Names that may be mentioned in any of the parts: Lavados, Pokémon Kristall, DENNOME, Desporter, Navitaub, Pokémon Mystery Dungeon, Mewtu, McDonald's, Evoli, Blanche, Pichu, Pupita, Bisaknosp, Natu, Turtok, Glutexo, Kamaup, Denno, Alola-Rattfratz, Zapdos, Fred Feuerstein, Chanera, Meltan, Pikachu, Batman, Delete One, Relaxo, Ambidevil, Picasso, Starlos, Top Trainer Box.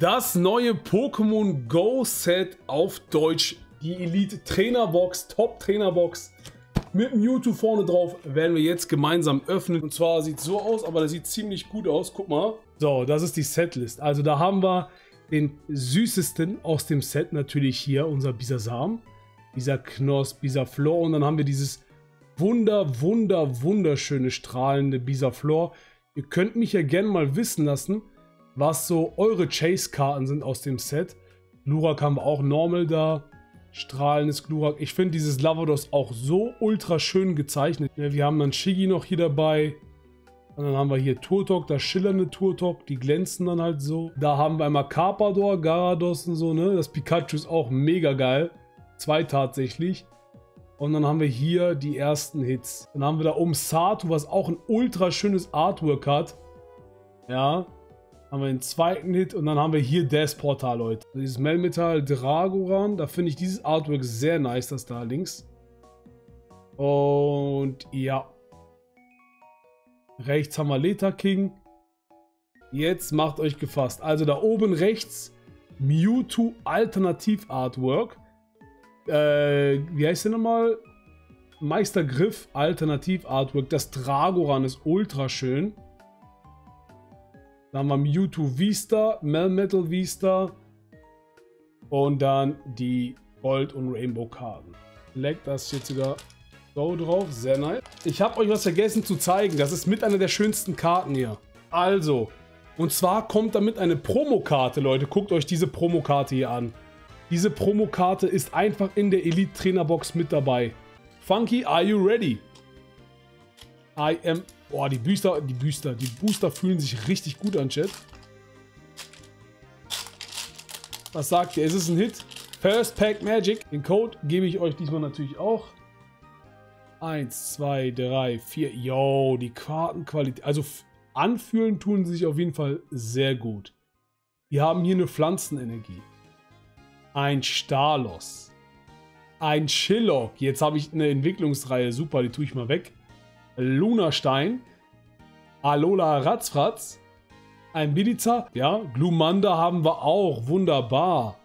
Das neue Pokémon Go Set auf Deutsch, die Elite Trainerbox, Top Trainerbox mit Mewtu vorne drauf, werden wir jetzt gemeinsam öffnen. Und zwar sieht es so aus, aber das sieht ziemlich gut aus, guck mal. So, das ist die Setlist. Also da haben wir den süßesten aus dem Set natürlich hier, unser Bisasam, Bisaknosp, Bisaflor, und dann haben wir dieses wunderschöne, strahlende Bisaflor. Ihr könnt mich ja gerne mal wissen lassen, was so eure Chase-Karten sind aus dem Set. Glurak haben wir auch normal da. Strahlendes Glurak. Ich finde dieses Lavados auch so ultra schön gezeichnet. Wir haben dann Schiggy noch hier dabei. Und dann haben wir hier Turtok, das schillernde Turtok. Die glänzen dann halt so. Da haben wir einmal Karpador, Garados und so, ne? Das Pikachu ist auch mega geil. 2 tatsächlich. Und dann haben wir hier die ersten Hits. Dann haben wir da oben Sato, was auch ein ultra schönes Artwork hat. Ja. Haben wir den zweiten Hit und dann haben wir hier das Portal, Leute. Also dieses Melmetall Dragoran, da finde ich dieses Artwork sehr nice, das da links. Und ja. Rechts haben wir Leta King. Jetzt macht euch gefasst. Also da oben rechts Mewtu Alternativ Artwork. Wie heißt der nochmal? Meistergriff Alternativ Artwork. Das Dragoran ist ultra schön. Dann haben wir Mewtwo Vista, Melmetal Vista und dann die Gold- und Rainbow-Karten. Leckt das jetzt sogar so drauf, sehr nice. Ich habe euch was vergessen zu zeigen, das ist mit einer der schönsten Karten hier. Also, und zwar kommt damit eine Promokarte, Leute, guckt euch diese Promokarte hier an. Diese Promokarte ist einfach in der Elite Trainerbox mit dabei. Funky, are you ready? I am... Boah, die Booster fühlen sich richtig gut an, Chat. Was sagt ihr? Es ist ein Hit. First Pack Magic. Den Code gebe ich euch diesmal natürlich auch. 1, 2, 3, 4. Yo, die Kartenqualität. Also anfühlen tun sie sich auf jeden Fall sehr gut. Wir haben hier eine Pflanzenenergie. Ein Starlos. Ein Schillock. Jetzt habe ich eine Entwicklungsreihe. Super, die tue ich mal weg. Lunastein, Alola-Rattfratz, ein Bidiza, ja, Glumanda haben wir auch, wunderbar.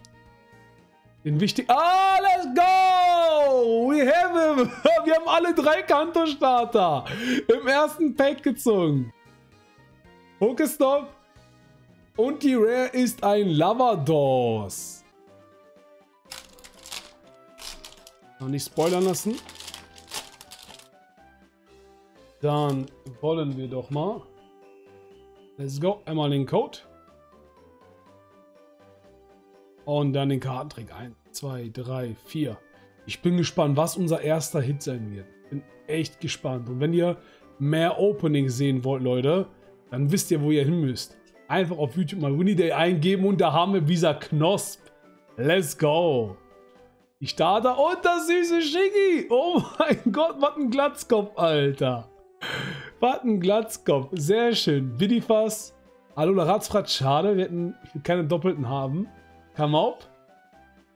Den wichtigen... Ah, let's go! We have him! Wir haben alle 3 Kanto-Starter im ersten Pack gezogen. Pokestop und die Rare ist ein Lavados. Noch nicht spoilern lassen. Dann wollen wir doch mal. Let's go. Einmal den Code. Und dann den Kartentrick. 1, 2, 3, 4. Ich bin gespannt, was unser erster Hit sein wird. Bin echt gespannt. Und wenn ihr mehr Openings sehen wollt, Leute, dann wisst ihr, wo ihr hin müsst. Einfach auf YouTube mal Winnie Day eingeben und da haben wir Bisaknosp. Let's go. Ich starte. Und das süße Schiggy. Oh mein Gott, was ein Glatzkopf, Alter. Was ein Glatzkopf. Sehr schön. Bidifas. Alola-Rattfratz. Schade. Wir hätten keine doppelten haben. Kamaup.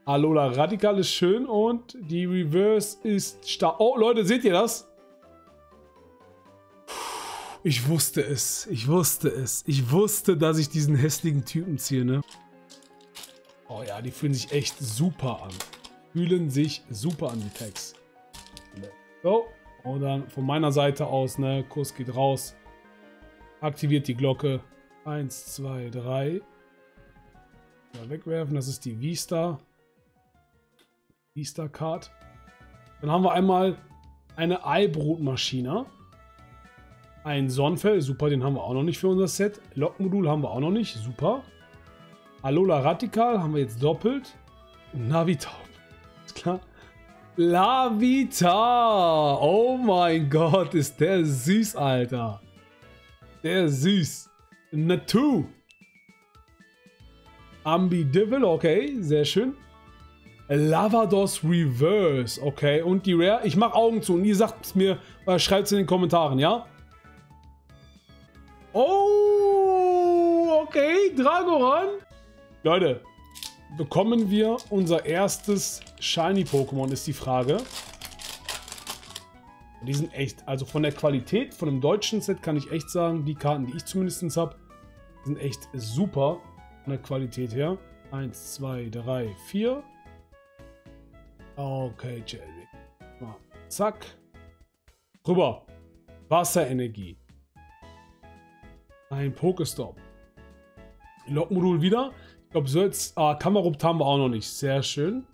Alola-Rattikarl ist schön. Und die Reverse ist stark. Oh, Leute, seht ihr das? Ich wusste es. Ich wusste es. Ich wusste, dass ich diesen hässlichen Typen ziehe, ne? Oh ja, die fühlen sich echt super an. Fühlen sich super an, die Tags. So. Und dann von meiner Seite aus, ne, Kuss geht raus. Aktiviert die Glocke. 1, 2, 3. Mal wegwerfen, das ist die Vista. Vista Card. Dann haben wir einmal eine Eibrotmaschine. Ein Sonnfel, super, den haben wir auch noch nicht für unser Set. Lockmodul haben wir auch noch nicht, super. Alola-Rattikarl haben wir jetzt doppelt. Navitaub, ist klar. Lavita! Oh mein Gott, ist der süß, Alter. Der süß. Natu. Ambidevil, okay, sehr schön. Lavados Reverse, okay. Und die Rare, ich mache Augen zu und ihr sagt es mir, schreibt es in den Kommentaren, ja? Oh, okay, Dragoran. Leute. Bekommen wir unser erstes Shiny-Pokémon, ist die Frage. Die sind echt, also von der Qualität, von dem deutschen Set kann ich echt sagen, die Karten, die ich zumindest habe, sind echt super. von der Qualität her. 1, 2, 3, 4. Okay, Jelly. Zack. Rüber. Wasserenergie. Ein Pokestop. Lockmodul wieder. Ich glaube, so jetzt. Ah, Kamerupt haben wir auch noch nicht. Sehr schön.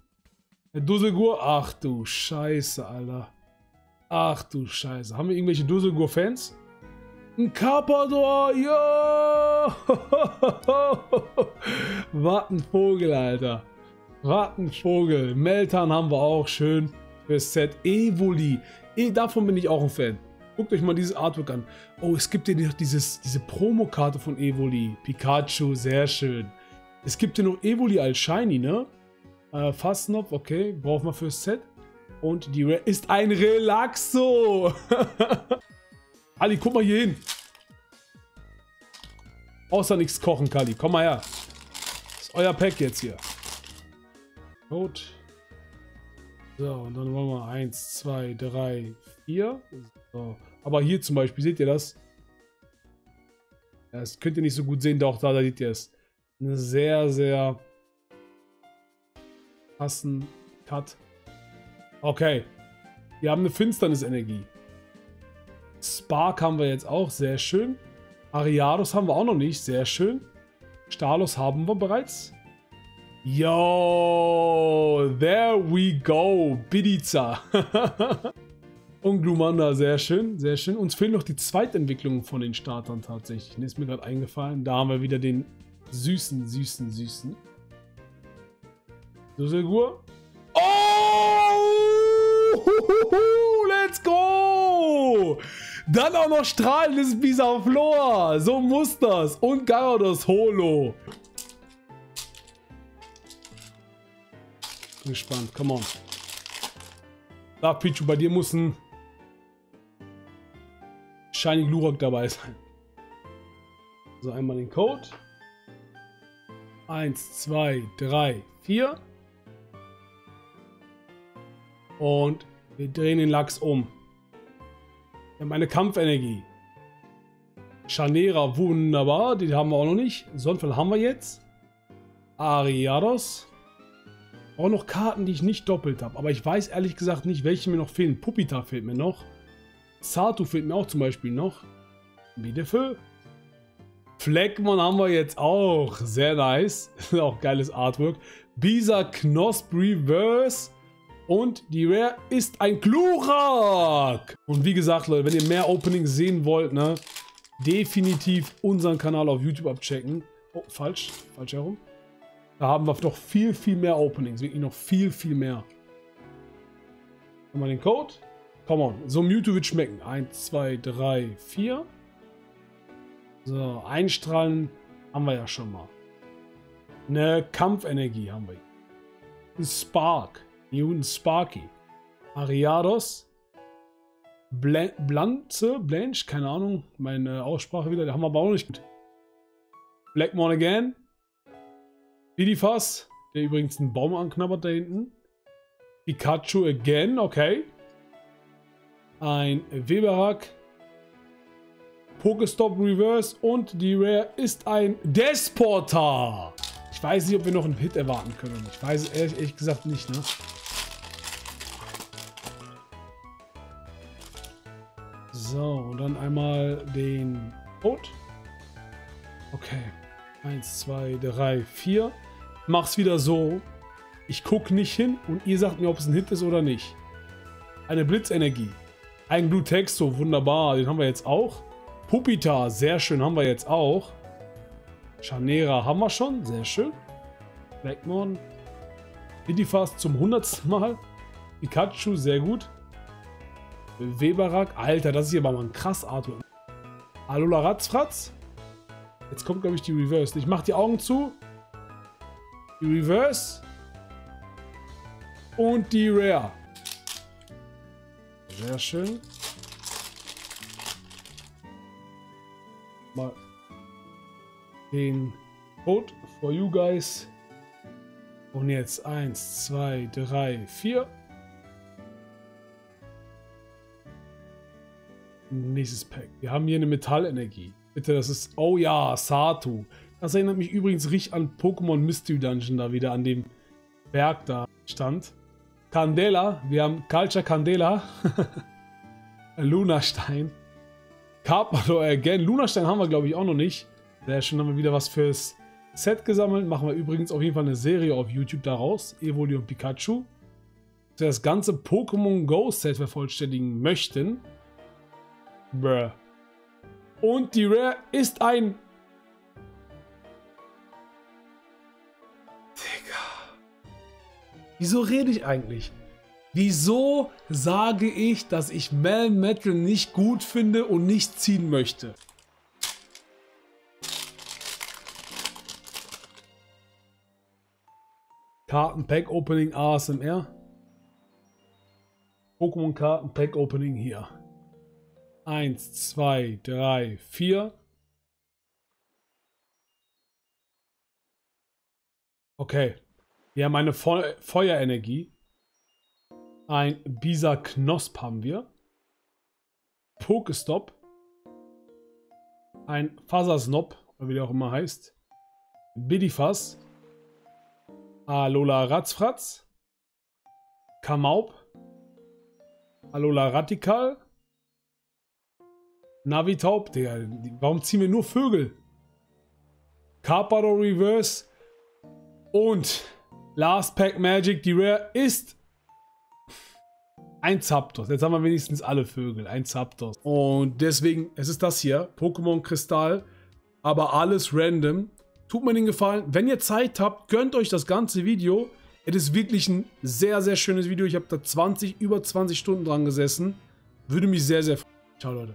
Dusselgur. Ach du Scheiße, Alter. Ach du Scheiße. Haben wir irgendwelche Dusselgur-Fans? Ein Karpador. Ja! Was ein Vogel, Alter. Was ein Vogel. Meltan haben wir auch schön. Fürs Set. Evoli. Davon bin ich auch ein Fan. Guckt euch mal dieses Artwork an. Oh, es gibt hier noch diese Promokarte von Evoli. Pikachu, sehr schön. Es gibt hier noch Evoli als Shiny, ne? Fastnopf, okay. Braucht man fürs Set. Und die Re ist ein Relaxo. Ali, guck mal hier hin. Außer nichts kochen, Kali. Komm mal her. Das ist euer Pack jetzt hier. Gut. So, und dann wollen wir 1, 2, 3, 4. So. Aber hier zum Beispiel, seht ihr das? Das könnt ihr nicht so gut sehen, doch da seht ihr es. Eine sehr, sehr passend Cut. Okay. Wir haben eine Finsternisenergie. Spark haben wir jetzt auch, sehr schön. Ariados haben wir auch noch nicht, sehr schön. Starlos haben wir bereits. Yo, there we go, Bidiza. Und Glumanda, sehr schön, sehr schön. Uns fehlen noch die Zweitentwicklung von den Startern tatsächlich. Ist mir gerade eingefallen. Da haben wir wieder den süßen, süßen, süßen. Dusselgur. Oh! Let's go! Dann auch noch strahlendes Bisaflor. So muss das. Und Garados Holo. Gespannt, come on. Da, Pichu, bei dir muss ein Shiny Glurak dabei sein. So, einmal den Code. 1, 2, 3, 4. Und wir drehen den Lachs um. Wir haben eine Kampfenergie. Chanera, wunderbar. Die haben wir auch noch nicht. Sonnfel haben wir jetzt. Ariados. Auch noch Karten, die ich nicht doppelt habe. Aber ich weiß ehrlich gesagt nicht, welche mir noch fehlen. Pupita fehlt mir noch. Sato fehlt mir auch zum Beispiel noch. Bidifas. Blackmon haben wir jetzt auch. Sehr nice. Auch geiles Artwork. Bisaknosp Reverse. Und die Rare ist ein Glurak. Und wie gesagt, Leute, wenn ihr mehr Openings sehen wollt, ne, definitiv unseren Kanal auf YouTube abchecken. Oh, falsch. Falsch herum. Da haben wir noch viel, viel mehr Openings. Wirklich noch viel, viel mehr. Haben wir den Code? Come on. So, Mewtu wird schmecken. 1, 2, 3, 4. So, einstrahlen haben wir ja schon mal. Eine Kampfenergie haben wir. Ein Spark. Newton Sparky. Ariados. Blanche. Keine Ahnung. Meine Aussprache wieder. Da haben wir aber auch nicht gut. Blackmon again. Bidifas, der übrigens einen Baum anknabbert da hinten. Pikachu again, okay. Ein Weberak. Pokestop Reverse und die Rare ist ein Desporter. Ich weiß nicht, ob wir noch einen Hit erwarten können. Ich weiß es ehrlich gesagt nicht, ne? So, und dann einmal den Code. Okay. 1, 2, 3, 4. Mach's wieder so. Ich guck nicht hin und ihr sagt mir, ob es ein Hit ist oder nicht. Eine Blitzenergie. Ein Glutexo, wunderbar. Den haben wir jetzt auch. Pupita, sehr schön, haben wir jetzt auch. Chanera haben wir schon, sehr schön. Blackmon. Bidifas zum 100. Mal. Pikachu, sehr gut. Weberak, Alter, das ist hier aber mal ein krass Artwork. Alola-Rattfratz. Jetzt kommt, glaube ich, die Reverse. Ich mache die Augen zu. Die Reverse. Und die Rare. Sehr schön. Mal den Code for you guys. Und jetzt 1, 2, 3, 4. Nächstes Pack. Wir haben hier eine Metallenergie. Bitte, das ist... Oh ja, Sato. Das erinnert mich übrigens richtig an Pokémon Mystery Dungeon, da wieder an dem Berg da stand. Candela, wir haben Culture Candela. Lunastein. Karpador again. Lunastein haben wir, glaube ich, auch noch nicht. Sehr schön, haben wir wieder was fürs Set gesammelt. Machen wir übrigens auf jeden Fall eine Serie auf YouTube daraus. Evoli und Pikachu. Wer das ganze Pokémon Go Set vervollständigen möchten. Bruh. Und die Rare ist ein... Digga. Wieso rede ich eigentlich? Wieso sage ich, dass ich Melmetall nicht gut finde und nicht ziehen möchte? Karten-Pack-Opening ASMR. Pokémon-Karten-Pack-Opening hier. 1, 2, 3, 4. Okay. Wir haben eine Feuerenergie. Ein Bisaknosp haben wir. Pokestop. Ein Fasasnob, oder wie der auch immer heißt. Bidifas. Alola-Rattfratz. Kamaub. Alola-Rattikarl. Navitaub, Digga. Warum ziehen wir nur Vögel? Karpador Reverse. Und Last Pack Magic, die Rare ist ein Zapdos. Jetzt haben wir wenigstens alle Vögel. Ein Zapdos. Und deswegen, es ist das hier. Pokémon Kristall. Aber alles random. Tut mir den Gefallen. Wenn ihr Zeit habt, gönnt euch das ganze Video. Es ist wirklich ein sehr, sehr schönes Video. Ich habe da über 20 Stunden dran gesessen. Würde mich sehr, sehr freuen. Ciao, Leute.